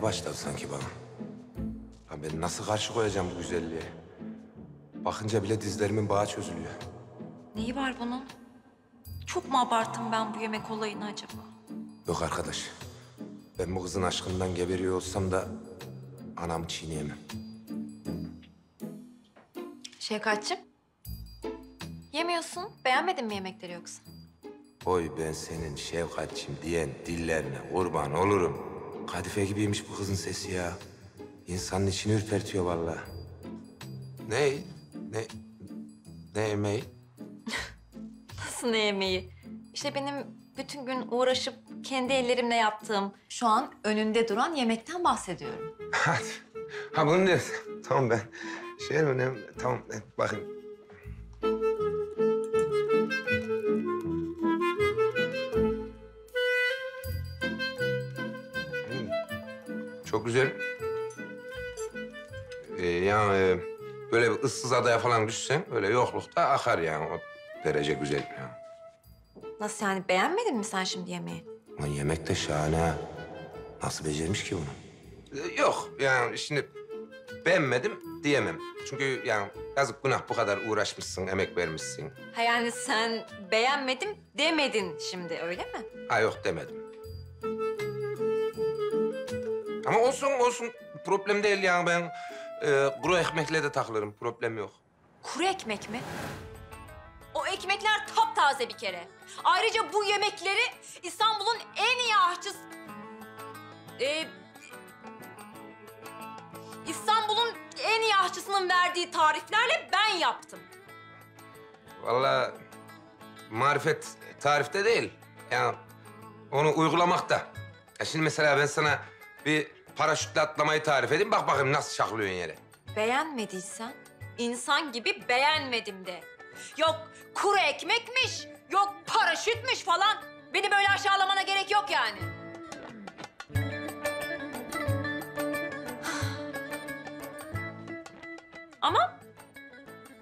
gelmeye başladı sanki bana. Ya ben nasıl karşı koyacağım bu güzelliğe? Bakınca bile dizlerimin bağı çözülüyor. Neyi var bunun? Çok mu abarttım ben bu yemek olayını acaba? Yok arkadaş. Ben bu kızın aşkından geberiyor olsam da anamı çiğneyemem. Şevkat'cığım, yemiyorsun. Beğenmedin mi yemekleri yoksa? Oy ben senin Şevkat'cığım diyen dillerine kurban olurum. Kadife gibiymiş bu kızın sesi ya. İnsanın içini ürpertiyor vallahi. Ne yemeği? Nasıl ne yemeği? İşte benim bütün gün uğraşıp kendi ellerimle yaptığım, şu an önünde duran yemekten bahsediyorum. Ha bunu diyorsun. Tamam ben şey mi? Tamam bakayım. Çok güzel. Yani böyle bir ıssız adaya falan düşsen öyle yoklukta akar yani, o derece güzel yani. Nasıl yani, beğenmedin mi sen şimdi yemeği? Lan yemek de şahane. Nasıl becermiş ki bunu? Yok yani şimdi beğenmedim diyemem. Çünkü yani yazık günah, bu kadar uğraşmışsın, emek vermişsin. Ha yani sen beğenmedim demedin şimdi, öyle mi? Ha yok demedim. Ama olsun. Problem değil yani. Ben kuru ekmekle de takılırım. Problem yok. Kuru ekmek mi? O ekmekler taptaze bir kere. Ayrıca bu yemekleri İstanbul'un en iyi aşçısı... İstanbul'un en iyi aşçısının verdiği tariflerle ben yaptım. Vallahi marifet tarifte değil. Yani onu uygulamakta. Ya şimdi mesela ben sana bir paraşütle atlamayı tarif edeyim. Bak bakayım nasıl şaklıyorsun yere. Beğenmediysen insan gibi beğenmedim de. Yok kuru ekmekmiş, yok paraşütmüş falan. Beni böyle aşağılamana gerek yok yani. Ama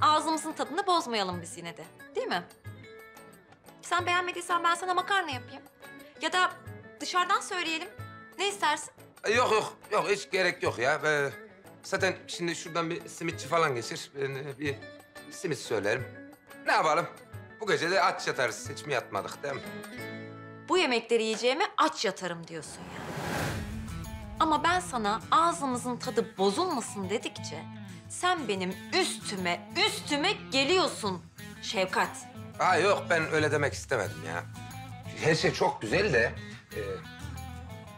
ağzımızın tadını bozmayalım biz yine de. Değil mi? Sen beğenmediysen ben sana makarna yapayım. Ya da dışarıdan söyleyelim. Ne istersin? Yok. Hiç gerek yok ya. Ben zaten şimdi şuradan bir simitçi falan geçir. Ben bir simit söylerim. Ne yapalım? Bu gece de aç yatarız. Hiç mi yatmadık değil mi? Bu yemekleri yiyeceğime aç yatarım diyorsun ya. Ama ben sana ağzımızın tadı bozulmasın dedikçe sen benim üstüme geliyorsun Şevkat. Aa yok, ben öyle demek istemedim ya. Her şey çok güzel de...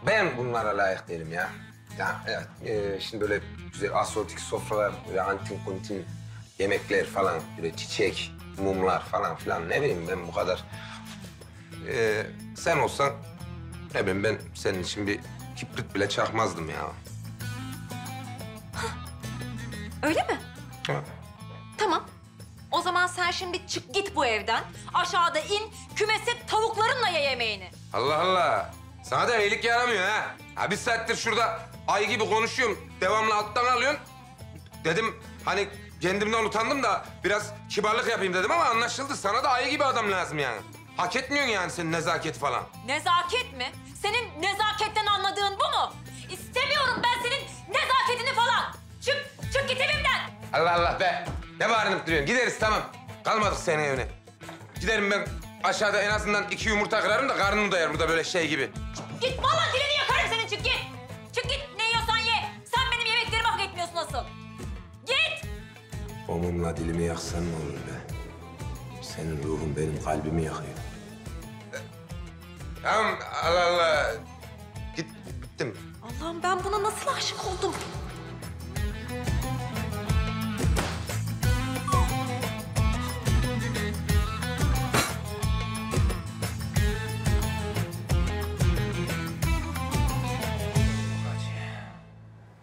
ben bunlara layık değilim ya. Ya evet, şimdi böyle güzel asortik sofralar, böyle antin kuntin yemekler falan, böyle çiçek, mumlar falan filan, ne bileyim ben bu kadar. Sen olsan, ne bileyim ben senin için bir kibrit bile çakmazdım ya. Öyle mi? Ha. Tamam. O zaman sen şimdi çık git bu evden, aşağıda in, kümese tavuklarınla ye yemeğini. Allah Allah. Sana da iyilik yaramıyor ha. Ha bir saattir şurada ay gibi konuşuyorum. Devamlı alttan alıyorsun. Dedim hani kendimden utandım da biraz kibarlık yapayım dedim ama anlaşıldı. Sana da ay gibi adam lazım yani. Hak etmiyorsun yani senin nezaket falan. Nezaket mi? Senin nezaketten anladığın bu mu? İstemiyorum ben senin nezaketini falan. Çık git evimden. Allah Allah be. Ne bağırınıp duruyorsun? Gideriz tamam. Kalmadık senin evine. Giderim ben. Aşağıda en azından 2 yumurta kırarım da karnını doyar burada böyle şey gibi. Git vallahi dilini yakarım senin, çık git. Çık git, ne yiyorsan ye. Sen benim yemeklerimi hak etmiyorsun asıl. Git! O mumla dilimi yaksan ne olur be? Senin ruhun benim kalbimi yakıyor. Tamam, Allah Allah. Gittim. Allah'ım ben buna nasıl aşık oldum?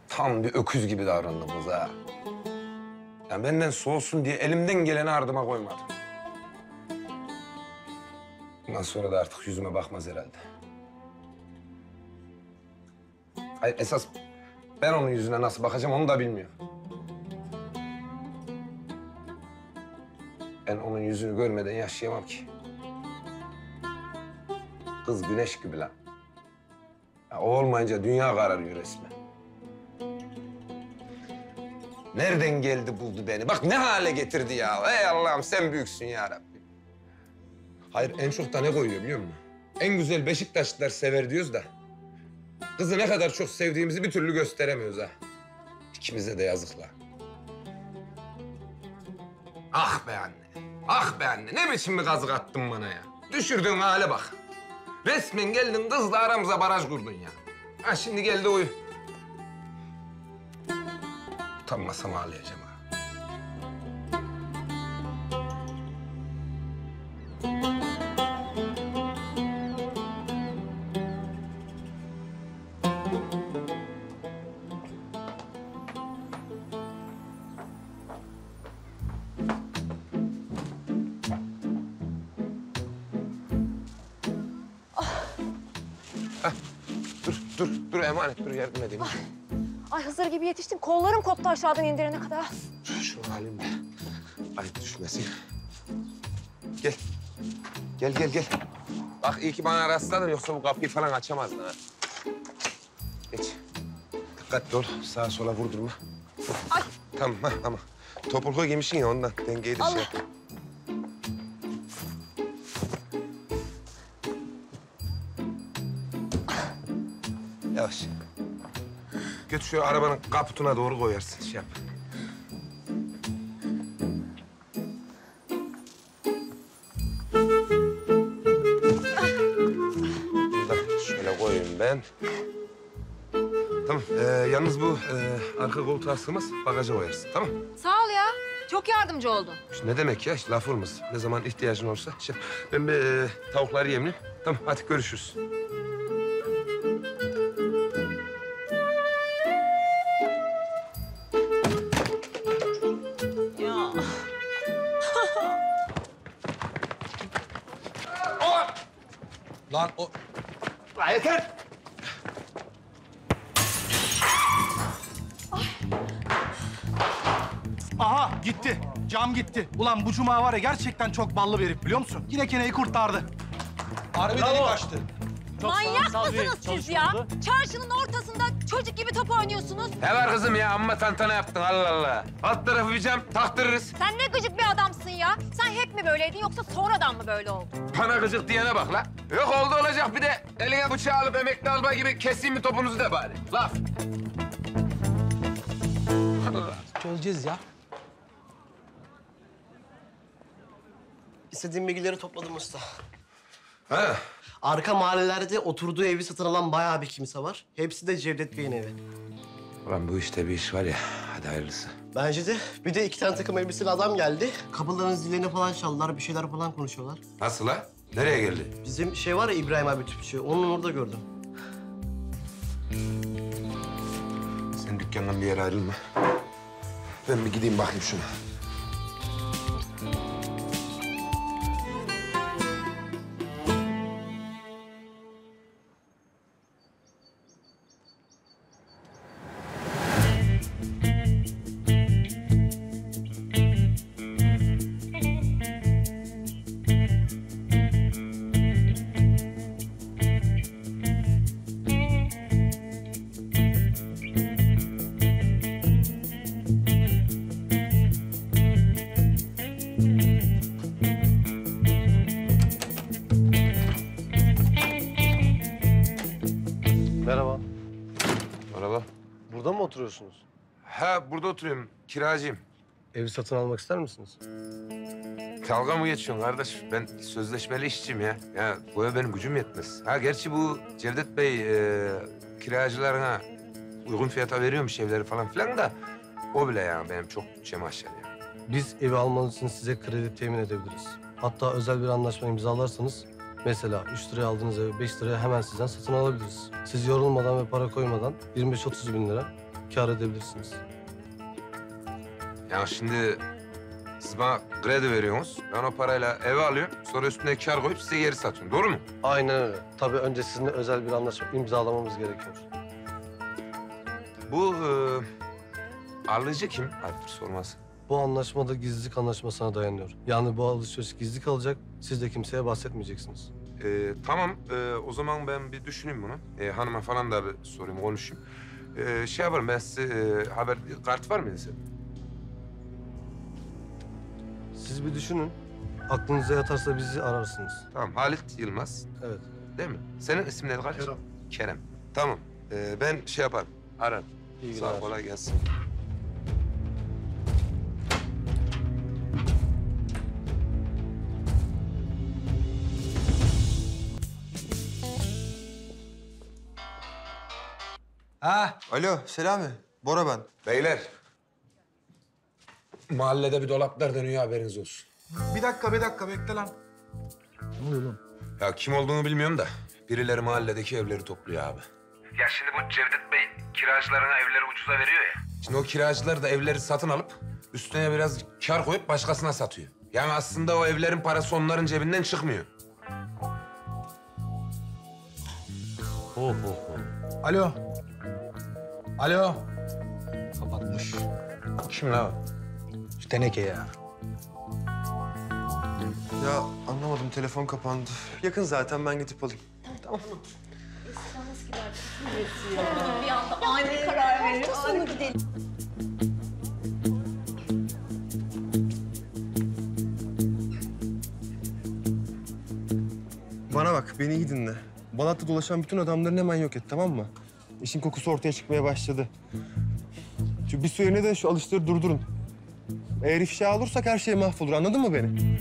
Tam bir öküz gibi davrandım kıza. Yani benden soğusun diye elimden geleni ardıma koymadım. Bundan sonra da artık yüzüme bakmaz herhalde. Hayır, esas ben onun yüzüne nasıl bakacağım onu da bilmiyorum. Ben onun yüzünü görmeden yaşayamam ki. Kız güneş gibi lan. Ya, o olmayınca dünya kararıyor resmen. Nereden geldi buldu beni? Bak ne hale getirdi ya. Ey Allah'ım sen büyüksün ya Rabbim. Hayır en çok da ne koyuyor biliyor musun? En güzel Beşiktaşlılar sever diyoruz da. Kızı ne kadar çok sevdiğimizi bir türlü gösteremiyoruz ha. İkimize de yazıklar. Ah be anne. Ah be anne. Ne biçim bir kazık attın bana ya. Düşürdüğün hale bak. Resmen geldin kızla aramıza baraj kurdun ya. Ha şimdi geldi uyu. Utanmasam ağlayacağım ha. Dur emanet, dur yardım edeyim. Ay hazır gibi yetiştim. Kollarım koptu aşağıdan indirene kadar. Şu halimle ayıp düşmesin. Gel. Gel. Bak iyi ki bana rastladın yoksa bu kapıyı falan açamazdın ha. Geç. Dikkatli ol. Sağa sola vurdurma. Ay. Tamam ha tamam. Topuklu giymişsin ya ondan dengeyi de şey yap. Yavaş. Götür şu arabanın kaputuna doğru koyarsın, şey yap. Burada şöyle koyayım ben. Tamam, yalnız bu arka koltuğa asılmaz, bagaja koyarsın, tamam mı? Sağ ol ya, çok yardımcı oldun. İşte ne demek ya, işte laf olmaz. Ne zaman ihtiyacın olursa, şey yap. Ben bir tavukları yemleyeyim, tamam hadi görüşürüz. Lan o... Lan yeter! Ay. Aha gitti. Cam gitti. Ulan bu cuma var ya gerçekten çok ballı bir herif biliyor musun? Yine keneyi kurtardı. Harbi delik açtı. Manyak mısınız siz ya? Oldu. Çarşının ortasında çocuk gibi top oynuyorsunuz. Ne var kızım ya? Amma tantana yaptın Allah Allah. Alt tarafı bir cam taktırırız. Sen ne gıcık bir adamsın ya. Sen hep mi böyleydin yoksa sonradan mı böyle oldun? Bana gıcık diyene bak la. Yok oldu olacak bir de eline bıçağı alıp emekli albay gibi keseyim mi topunuzu da bari. Laf. Çözeceğiz ya. İstediğim bilgileri topladım usta. Ha. Arka mahallelerde oturduğu evi satın alan bayağı bir kimse var. Hepsi de Cevdet Bey'in evi. Ulan bu işte bir iş var ya, hadi hayırlısı. Bence de. Bir de 2 tane takım elbiseli adam geldi. Kapıların zillerini falan çaldılar, bir şeyler falan konuşuyorlar. Nasıl ha? Nereye geldi? Bizim şey var ya İbrahim abi tüpçü, onu orada gördüm. Sen dükkandan bir yere ayrılma. Ben bir gideyim bakayım şuna. Merhaba. Merhaba. Burada mı oturuyorsunuz? Ha, burada oturuyorum. Kiracıyım. Evi satın almak ister misiniz? Dalga mı geçiyorsun kardeş? Ben sözleşmeli işçiyim ya. Ya bu ev benim gücüm yetmez. Ha gerçi bu Cevdet Bey kiracılarına uygun fiyata veriyormuş evleri falan filan da... ...o bile yani benim çok bütçemi aşar yani. Biz evi almanız için size kredi temin edebiliriz. Hatta özel bir anlaşma imzalarsanız... Mesela 3 liraya aldığınız evi 5 liraya hemen sizden satın alabiliriz. Siz yorulmadan ve para koymadan 25-30 bin lira kâr edebilirsiniz. Yani şimdi siz bana kredi veriyorsunuz, ben o parayla evi alıyorum, sonra üstüne kâr koyup size geri satıyorum, doğru mu? Aynen öyle. Tabii önce sizinle özel bir anlaşma imzalamamız gerekiyor. Bu alıcı kim? Ayıptır sorması. Bu anlaşmada gizlilik anlaşmasına dayanıyor. Yani bu alışveriş gizli kalacak, siz de kimseye bahsetmeyeceksiniz. Tamam, o zaman ben bir düşüneyim bunu. Hanıma falan da bir sorayım, konuşayım. Şey yaparım, ben size haber... Kart var mıydı senin? Siz bir düşünün. Aklınıza yatarsa bizi ararsınız. Tamam, Halit Yılmaz. Evet. Değil mi? Senin ismin ne? Kerem. Kerem. Tamam. Ben şey yaparım, ararım. İyi günler. Sağ ol, kolay gelsin. Ha, alo, Selami. Bora ben. Beyler. Mahallede bir dolaplar dönüyor, haberiniz olsun. Bir dakika, bekle lan. Ne oluyor lan? Ya kim olduğunu bilmiyorum da birileri mahalledeki evleri topluyor abi. Ya şimdi bu Cevdet Bey kiracılarına evleri ucuza veriyor ya. Şimdi o kiracılar da evleri satın alıp üstüne biraz kar koyup başkasına satıyor. Yani aslında o evlerin parası onların cebinden çıkmıyor. Alo. Alo. Kapatmış. Kim lan? Şu teneke ya. Ya anlamadım, telefon kapandı. Yakın zaten, ben gidip alayım. Tamam. İstemez ki ben bir anda aynı karar verir. Sonra gidelim. Bana bak, beni iyi dinle. Balat'ta dolaşan bütün adamların hemen yok et, tamam mı? İşin kokusu ortaya çıkmaya başladı. Çünkü bir süre de şu alışları durdurun. Eğer ifşa olursak her şey mahvolur, anladın mı beni?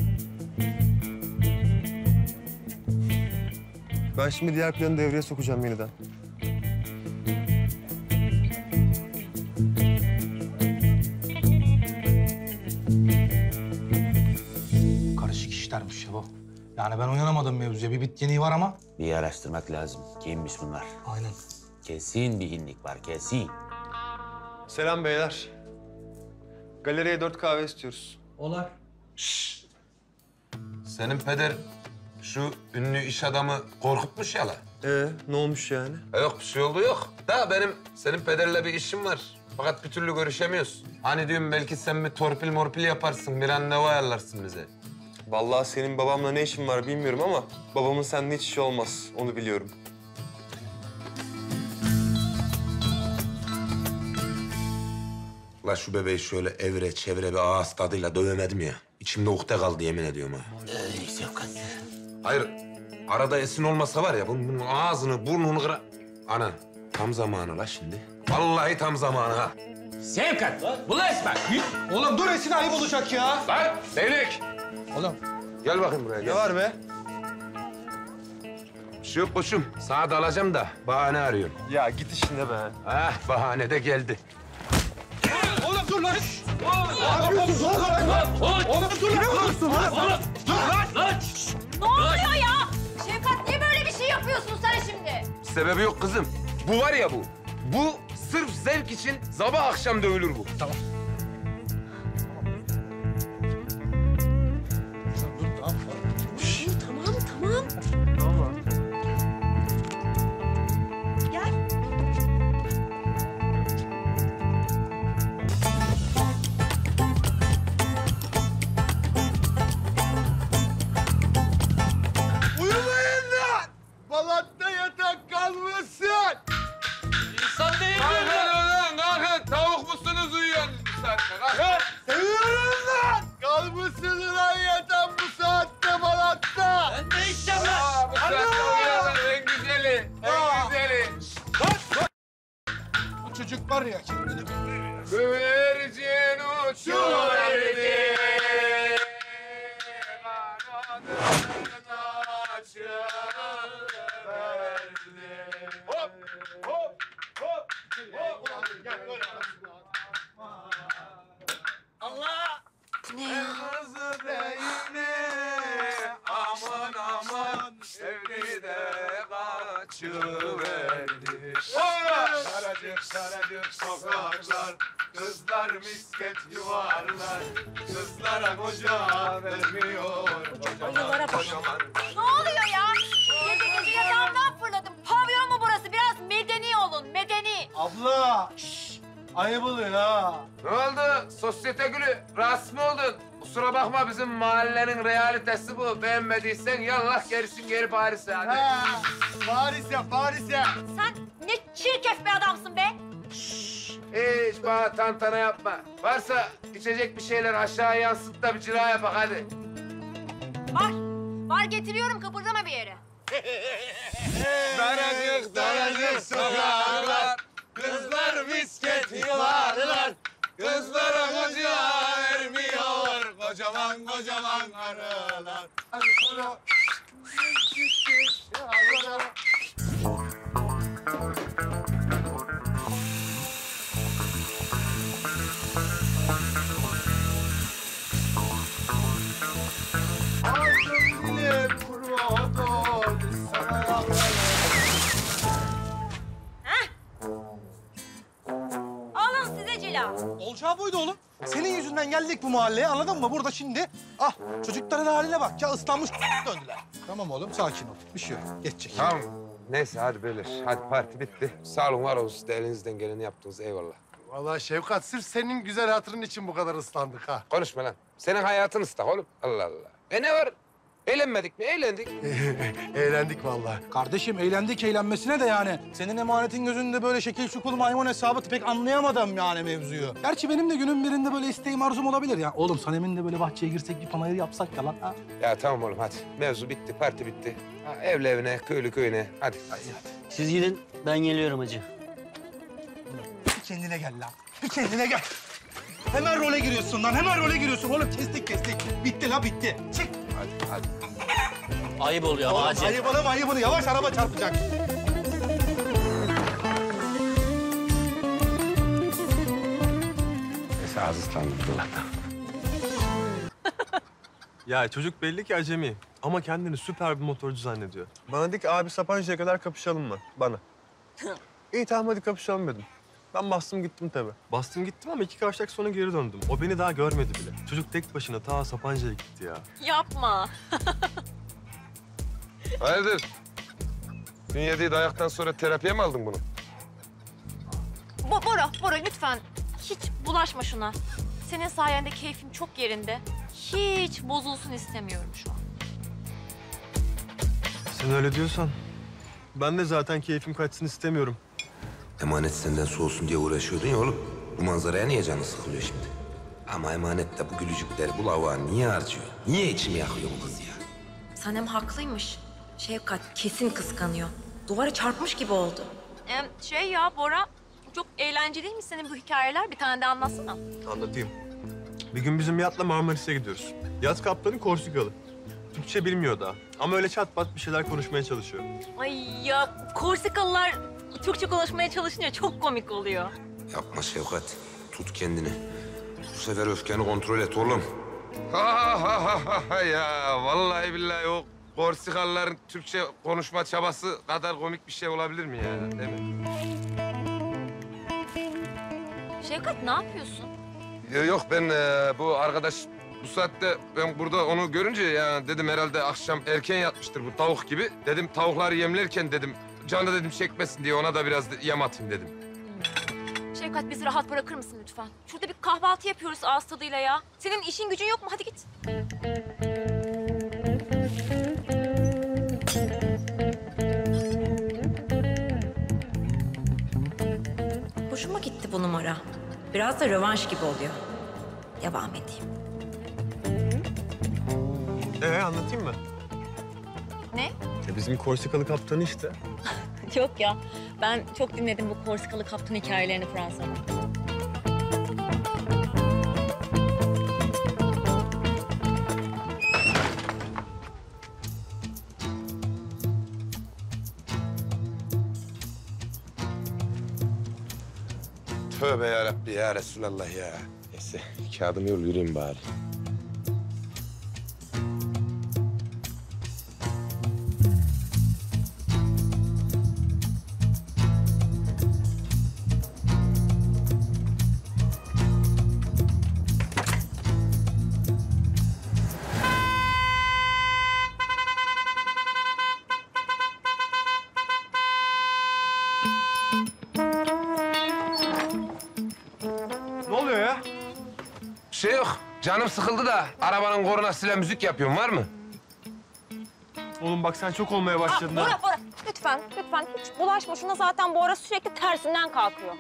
Ben şimdi diğer planı devreye sokacağım yeniden. Karışık işlermiş ya bu. Yani ben uyanamadım mevzuya. Bir bit yeniği var ama. Bir araştırmak lazım. Kimmiş bunlar? Aynen. Kesin bir hinlik var, kesin. Selam beyler. Galeriye 4 kahve istiyoruz. Olar. Şşş. Senin peder... Şu ünlü iş adamı korkutmuş ya la. Ne olmuş yani? Yok, bir şey oldu yok. Daha benim senin pederle bir işim var. Fakat bir türlü görüşemiyoruz. Hani diyorum belki sen bir torpil morpil yaparsın, bir randevu ayarlarsın bize. Vallahi senin babamla ne işin var bilmiyorum ama babamın seninle hiç işi olmaz, onu biliyorum. La şu bebeği şöyle evre çevre bir ağız tadıyla dövemedim ya. İçimde ukde kaldı, yemin ediyorum ha. Hayır, arada Esin olmasa var ya, bunun ağzını, burnunu kıra... Ana, tam zamanı la şimdi. Vallahi tam zamanı ha. Şevkat, bulaş bak. Oğlum dur, Esin ayıp olacak ya. Lan, Zeynep. Oğlum. Gel bakayım buraya, gel. Ne var be? Bir şey yok koçum, sana dalacağım da bahane arıyorum. Ya git işine be. Hah, bahane de geldi. Oğlum dur lan. Ne yapıyorsun? Oğlum dur lan. Dur lan. Ne oluyor ya? Şevkat, niye böyle bir şey yapıyorsun sen şimdi? Sebebi yok kızım. Bu var ya bu. Bu sırf zevk için sabah akşam dövülür bu. Tamam. Tamam. Tamam. Gel. Beğenmediysen yallah gerisin geri Paris'e hadi. Ha, Paris'e. Sen ne çirkef bir adamsın be. Şşş. Hiç bana tantana yapma. Varsa içecek bir şeyler aşağıya yansıt da bir cila yapak hadi. Var. Var getiriyorum, kıpırdama bir yere. Daracık daracık sokaklar, kızlar misket yuvarlar. Kızlara koca vermiyor, kocaman kocaman arılar. Hadi sonra... Olacağı buydu oğlum. Senin yüzünden geldik bu mahalleye, anladın mı? Burada şimdi, ah çocukların haline bak ya, ıslanmış döndüler. Tamam oğlum, sakin ol. Bir şey yok, geçecek. Tamam, neyse hadi beyler. Hadi parti bitti. Sağ olun, var olun. Siz de elinizden geleni yaptınız, eyvallah. Vallahi Şevkat, sırf senin güzel hatırın için bu kadar ıslandık ha. Konuşma lan. Senin hayatın ıslak oğlum. Allah Allah. E ne var? Eğlenmedik mi? Eğlendik. Eğlendik vallahi. Kardeşim eğlendik, eğlenmesine de yani. Senin emanetin gözünde böyle şekil şukul maymun hesabı pek anlayamadım yani mevzuyu. Gerçi benim de günün birinde böyle isteğim arzum olabilir ya. Oğlum Sanem'in de böyle bahçeye girsek bir panayır yapsak ya lan ha. Ya tamam oğlum hadi. Mevzu bitti, parti bitti. Ha, evle evine, köylü köyüne. Hadi. Hadi. Siz gidin, ben geliyorum hacı. Bir kendine gel lan. Bir kendine gel. Hemen role giriyorsun lan, hemen role giriyorsun. Oğlum kestik. Bitti la bitti. Çık. Hadi. Ayıp oluyor ama acil. Ayıp olamam, ayıp oluyor. Yavaş, araba çarpacak. Neyse ağzı ıslandı Allah'tan. Ya çocuk belli ki acemi ama kendini süper bir motorcu zannediyor. Bana dedi ki abi Sapanca'ya kadar kapışalım mı? Bana. İyi tamam hadi kapışalım dedim. Ben bastım gittim tabii. Bastım gittim ama 2 kavşak sonra geri döndüm. O beni daha görmedi bile. Çocuk tek başına ta Sapanca'ya gitti ya. Yapma. Hayırdır? Dün yediği dayaktan sonra terapiye mi aldın bunu? Bora lütfen hiç bulaşma şuna. Senin sayende keyfim çok yerinde. Hiç bozulsun istemiyorum şu an. Sen öyle diyorsan. Ben de zaten keyfim kaçsın istemiyorum. Emanet senden soğusun diye uğraşıyordun ya oğlum. Bu manzaraya niye canı sıkılıyor şimdi? Ama emanet de bu gülücükler, bu lavağı niye harcıyor? Niye içimi yakıyor bu kız ya? Sanem haklıymış. Şevkat kesin kıskanıyor. Duvara çarpmış gibi oldu. Bora, çok eğlenceli değil mi senin bu hikayeler? Bir tane de anlatsana. Anlatayım. Bir gün bizim yatla Marmaris'e gidiyoruz. Yat kaptanı Korsikalı. Türkçe bilmiyor daha. Ama öyle çat pat bir şeyler konuşmaya çalışıyor. Ay ya Korsikalılar... Türkçe konuşmaya çalışınca çok komik oluyor. Yapma Şevkat. Tut kendini. Bu sefer öfkeni kontrol et oğlum. Ya vallahi billahi yok. Korsikalıların Türkçe konuşma çabası kadar komik bir şey olabilir mi ya? Değil mi? Şevkat ne yapıyorsun? Yok ben bu arkadaş bu saatte ben burada onu görünce yani dedim herhalde akşam erken yatmıştır bu tavuk gibi. Dedim tavukları yemlerken dedim Can da dedim çekmesin diye ona da biraz yem atayım dedim. Şevkat bizi rahat bırakır mısın lütfen? Şurada bir kahvaltı yapıyoruz ağız tadıyla ya. Senin işin gücün yok mu? Hadi git. Hoşuma gitti bu numara. Biraz da rövanş gibi oluyor. Devam edeyim. Anlatayım mı? Ne? Bizim Korsikalı kaptanı işte. Yok ya. Ben çok dinledim bu Korsikalı kaptan hikayelerini Fransa'da. Tövbe ya Rabbi ya Resulallah ya. Neyse kağıdımı yol yürüyeyim bari. Canım sıkıldı da arabanın kornasıyla müzik yapıyorum, var mı? Oğlum bak sen çok olmaya başladın. Bora lütfen hiç bulaşma şuna, zaten bu ara sürekli tersinden kalkıyor.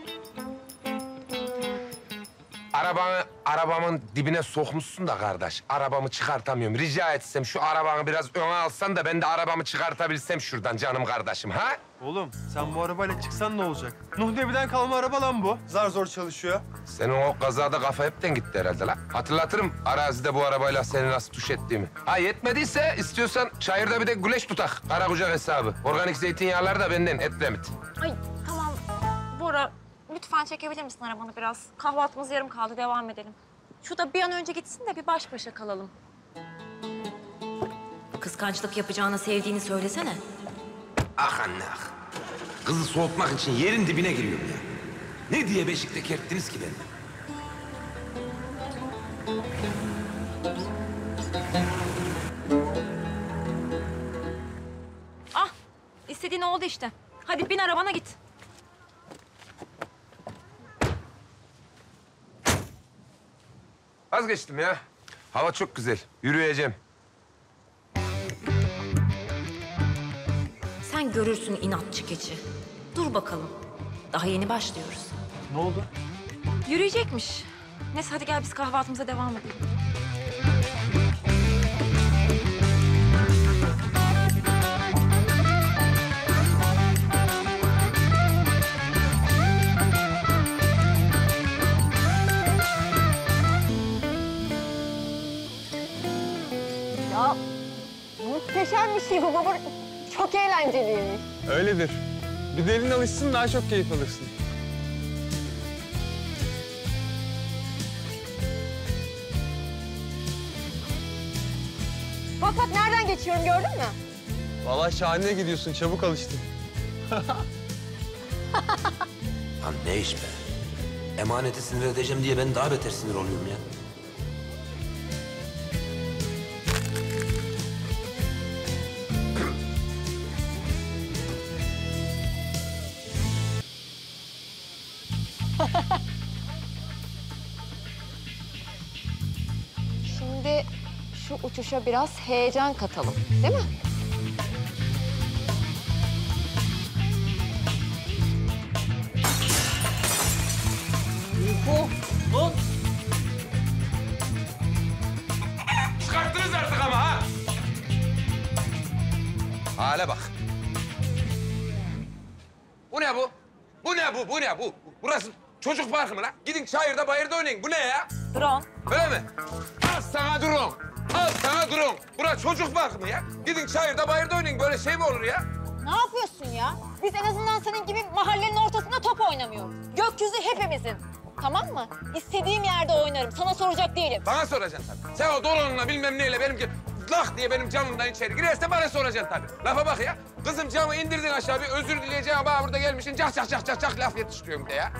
Arabamın dibine sokmuşsun da kardeş. Arabamı çıkartamıyorum. Rica etsem şu arabanı biraz öne alsan da ben de arabamı çıkartabilsem şuradan canım kardeşim, ha? Oğlum sen bu arabayla çıksan ne olacak? Nuh Nebi'den kalma araba lan bu. Zar zor çalışıyor. Senin o kazada kafa hepten gitti herhalde lan. Hatırlatırım arazide bu arabayla seni nasıl tuş ettiğimi. Ha yetmediyse istiyorsan çayırda bir de güleş tutak. Kara kucak hesabı. Organik zeytinyağları da benden Edremit. Ay tamam Bora. Lütfen çekebilir misin arabanı biraz? Kahvaltımız yarım kaldı, devam edelim. Şu da bir an önce gitsin de bir baş başa kalalım. Kıskançlık yapacağına sevdiğini söylesene. Ah anne ah. Kızı soğutmak için yerin dibine giriyorum ya. Ne diye beşikte kerttiniz ki beni? Ah, istediğin oldu işte. Hadi bin arabana git. Vazgeçtim ya. Hava çok güzel. Yürüyeceğim. Sen görürsün inatçı keçi. Dur bakalım. Daha yeni başlıyoruz. Ne oldu? Yürüyecekmiş. Neyse hadi gel biz kahvaltımıza devam edelim. Muhteşem bir şey bu baba. Çok eğlenceliymiş. Öyledir. Bir de elin alışsın daha çok keyif alırsın. Bak bak nereden geçiyorum gördün mü? Vallahi şahane gidiyorsun. Çabuk alıştın. Lan ne iş be? Emaneti sinir edeceğim diye ben daha beter sinir oluyorum ya. Şimdi şu uçuşa biraz heyecan katalım, değil mi? Hop! Çıkarttınız artık ama ha! Hale bak! Bu ne bu? Bu ne bu? Bu ne bu? Burası... Çocuk parkı mı lan? Gidin çayırda bayırda oynayın. Bu ne ya? Drone. Öyle mi? Al sana drone. Al sana drone. Burası çocuk parkı mı ya? Gidin çayırda bayırda oynayın. Böyle şey mi olur ya? Ne yapıyorsun ya? Biz en azından senin gibi mahallenin ortasında top oynamıyoruz. Gökyüzü hepimizin. Tamam mı? İstediğim yerde oynarım. Sana soracak değilim. Bana soracaksın tabii. Sen o drone'la bilmem neyle benimki... ...lak diye benim camımdan içeri girerse bana soracaksın tabii. Lafa bak ya. Kızım camı indirdin aşağı bir özür dileyeceğim. Bana burada gelmişsin cah cah cah cah cah laf yetiştiriyorum de ya.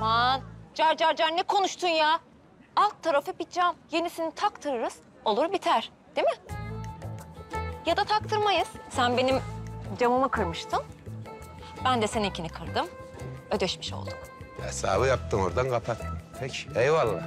Aman car car car ne konuştun ya? Alt tarafı bir cam. Yenisini taktırırız olur biter değil mi? Ya da taktırmayız. Sen benim camımı kırmıştın. Ben de seninkini kırdım. Ödeşmiş olduk. Hesabı yaptın oradan kapat. Peki eyvallah.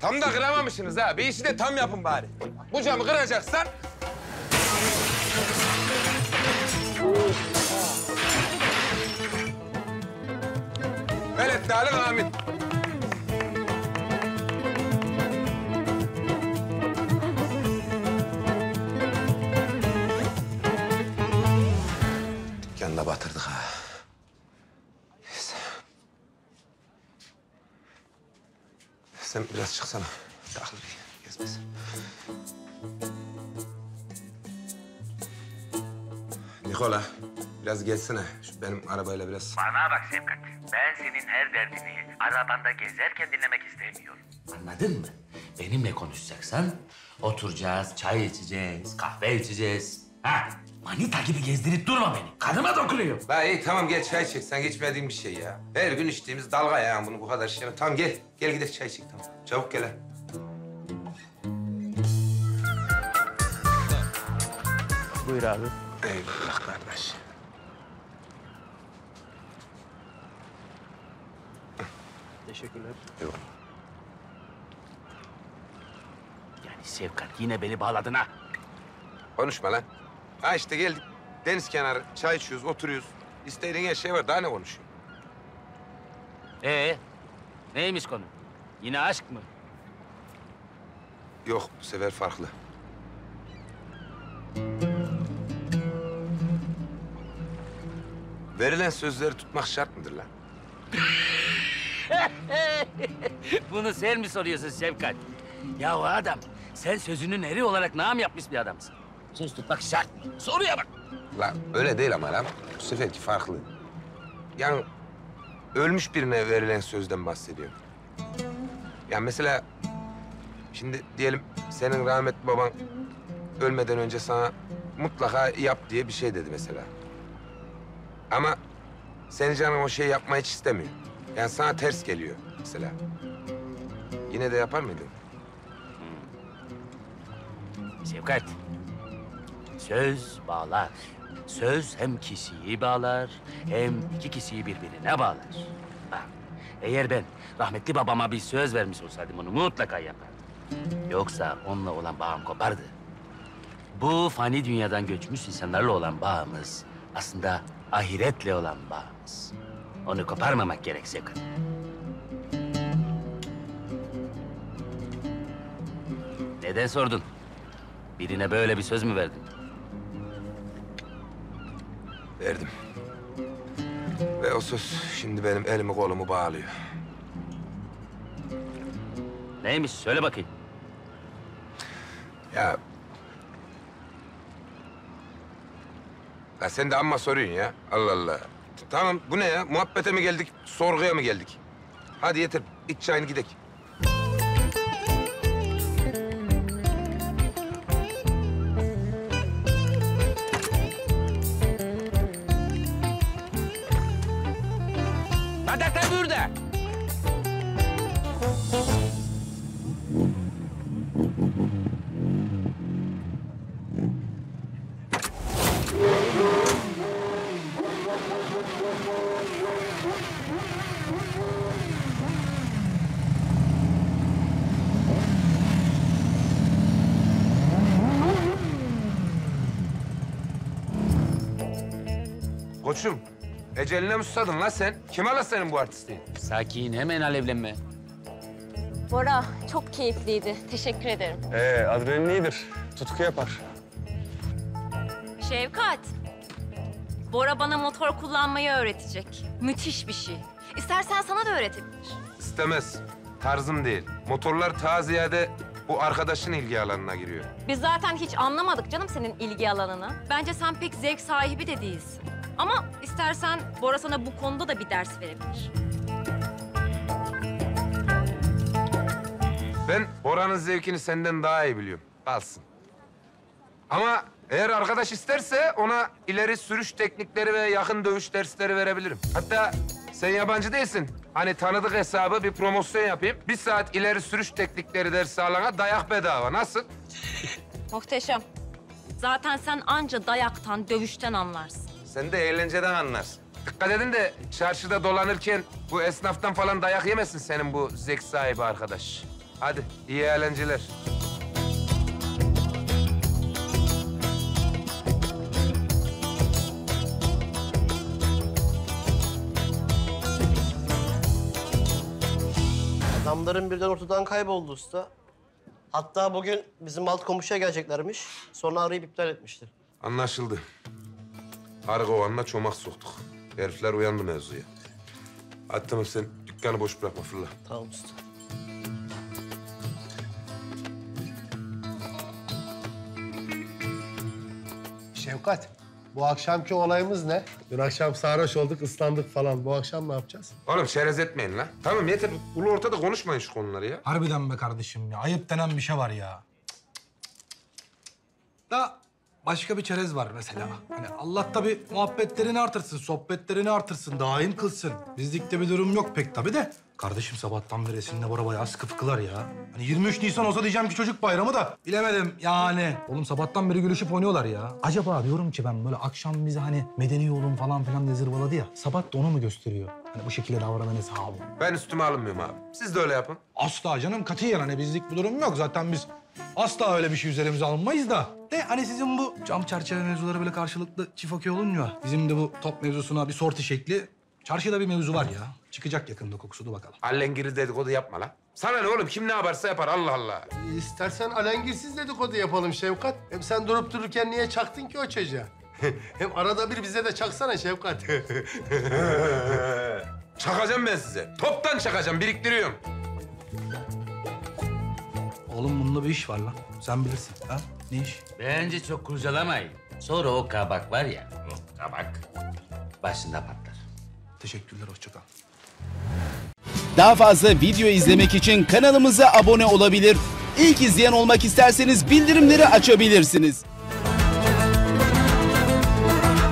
Tam da kıramamışsınız ha. Bir işi de tam yapın bari. Bu camı kıracaksan... Velet Dalın Amin. Dükkanına batırdık ha. Sen biraz çıksana. Dağlı bir gezmesin. Nikola, biraz gelsene. Şu benim arabayla biraz... Bana bak Şevkat. Ben senin her derdini arabanda gezerken dinlemek istemiyorum. Anladın mı? Benimle konuşacaksan oturacağız, çay içeceğiz, kahve içeceğiz. Ha? Manita gibi gezdirip durma beni. Kanıma dokunuyor. La iyi tamam gel çay çek. Sen geçmediğin bir şey ya. Her gün içtiğimiz dalga ya bunu bu kadar şey. Tamam gel. Gel gidelim çay çek tamam. Çabuk gel ha. Buyur abi. Eyvallah kardeş. Teşekkürler. Eyvallah. Şevkat yine beni bağladın ha. Konuşma lan. Ha işte geldik. Deniz kenarı, çay içiyoruz, oturuyoruz. İstediğin her şey var. Daha ne konuşuyor? Neymiş konu? Yine aşk mı? Yok, bu sefer farklı. Verilen sözleri tutmak şart mıdır lan? Bunu sen mi soruyorsun Şevkat? Ya o adam, sen sözünün eri olarak nam yapmış bir adamsın. Söz tutmak şart mı? Soruya bak. Lan öyle değil ama lan. Bu seferki farklı. Yani ölmüş birine verilen sözden bahsediyorum. Yani mesela şimdi diyelim senin rahmetli baban ölmeden önce sana mutlaka yap diye bir şey dedi mesela. Ama senin canın o şeyi yapmayı hiç istemiyor. Yani sana ters geliyor mesela. Yine de yapar mıydın? Şevkat, söz bağlar. Söz hem kişiyi bağlar, hem iki kişiyi birbirine bağlar. Bak, eğer ben rahmetli babama bir söz vermiş olsaydım onu mutlaka yapardım. Yoksa onunla olan bağım kopardı. Bu fani dünyadan göçmüş insanlarla olan bağımız aslında ahiretle olan bağımız. Onu koparmamak gerek Şevkat. Neden sordun? Birine böyle bir söz mü verdin? Verdim. Ve o söz şimdi benim elimi kolumu bağlıyor. Neymiş? Söyle bakayım. Ya sen de amma soruyorsun ya. Allah Allah. Tamam, bu ne ya? Muhabbete mi geldik, sorguya mı geldik? Hadi yeter, iç çayını gidelim. Madaka burada. Koçum, eceline mi susadın lan sen? Kime la senin bu artistliğin? Sakin, hemen alevlenme. Bora, çok keyifliydi. Teşekkür ederim. Adrenalin iyidir. Tutku yapar. Şevkat, Bora bana motor kullanmayı öğretecek. Müthiş bir şey. İstersen sana da öğretebilir. İstemez. Tarzım değil. Motorlar ta ziyade bu arkadaşın ilgi alanına giriyor. Biz zaten hiç anlamadık canım senin ilgi alanını. Bence sen pek zevk sahibi de değilsin. Ama istersen Bora sana bu konuda da bir ders verebilir. Ben Bora'nın zevkini senden daha iyi biliyorum. Alsın. Ama eğer arkadaş isterse ona ileri sürüş teknikleri ve yakın dövüş dersleri verebilirim. Hatta sen yabancı değilsin. Hani tanıdık hesabı bir promosyon yapayım. 1 saat ileri sürüş teknikleri dersi alana dayak bedava. Nasıl? Muhteşem. Zaten sen anca dayaktan, dövüşten anlarsın. Sen de eğlenceden anlarsın. Dikkat edin de çarşıda dolanırken bu esnaftan falan dayak yemesin senin bu zevk sahibi arkadaş. Hadi iyi eğlenceler. Adamların birden ortadan kayboldu usta. Hatta bugün bizim alt komşuya geleceklermiş. Sonra arayıp iptal etmiştir. Anlaşıldı. Arı kovanına çomak soktuk. Herifler uyandı mevzuya. Hadi tamam, sen dükkanı boş bırakma, fırla. Tamam usta. Şevkat, bu akşamki olayımız ne? Dün akşam sarhoş olduk, ıslandık falan. Bu akşam ne yapacağız? Oğlum çerez etmeyin lan. Tamam yeter, ulu ortada konuşmayın şu konuları ya. Harbiden be kardeşim ya. Ayıp denen bir şey var ya. Da başka bir çerez var mesela. Hani Allah tabii muhabbetlerini artırsın, sohbetlerini artırsın, daim kılsın. Bizlikte bir durum yok pek tabii de. Kardeşim sabahtan beri Esin'le Bora bayağı sıkı fıkılar ya. Hani 23 Nisan olsa diyeceğim ki çocuk bayramı da bilemedim yani. Oğlum sabahtan beri gülüşüp oynuyorlar ya. Acaba diyorum ki ben böyle akşam bize hani medeni yolun falan filan diye zırvaladı ya. Sabah da onu mu gösteriyor? Hani bu şekilde davranan hesabı. Ben üstüme alınmıyorum abi. Siz de öyle yapın. Asla canım, katiyen hani bizlik bu durum yok. Zaten biz Asla öyle bir şey üzerimize alınmayız da. De hani sizin bu cam çerçeve mevzuları böyle karşılıklı çift okey olunmuyor. Bizim de bu top mevzusuna bir sorti şekli. Çarşıda bir mevzu var ya. Çıkacak yakında kokusu, da bakalım. Alengirli dedikodu yapma lan. Sana ne oğlum? Kim ne yaparsa yapar. Allah Allah. İstersen alengirsiz dedikodu yapalım Şevkat. Hem sen durup dururken niye çaktın ki o çocuğa? Hem arada bir bize de çaksana Şevkat. Çakacağım ben size. Toptan çakacağım. Biriktiriyorum. Oğlum bunda bir iş var lan. Sen bilirsin. Ha? Ne iş? Bence çok kurcalamayın. Sonra o kabak var ya, o kabak başında patlar. Teşekkürler, hoşça kal. Daha fazla video izlemek için kanalımıza abone olabilir. İlk izleyen olmak isterseniz bildirimleri açabilirsiniz.